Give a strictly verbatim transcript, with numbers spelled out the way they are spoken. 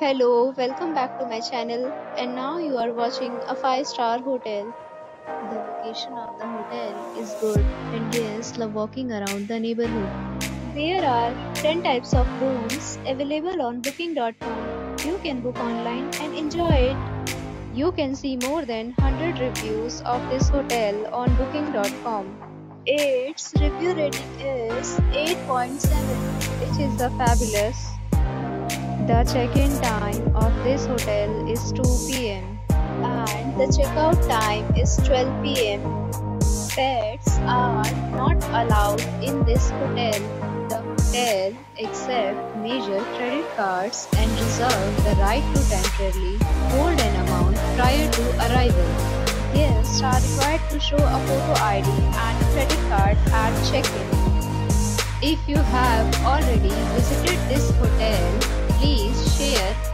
Hello, welcome back to my channel, and now you are watching a five star hotel. The location of the hotel is good and guests love walking around the neighborhood. There are ten types of rooms available on booking dot com. You can book online and enjoy it. You can see more than one hundred reviews of this hotel on booking dot com. Its review rating is eight point seven, which is the fabulous. The check-in time of this hotel is two P M and the check-out time is twelve P M Pets are not allowed in this hotel. The hotel accepts major credit cards and reserves the right to temporarily hold an amount prior to arrival. Guests are required to show a photo I D and credit card at check-in. If you have already visited this hotel, please share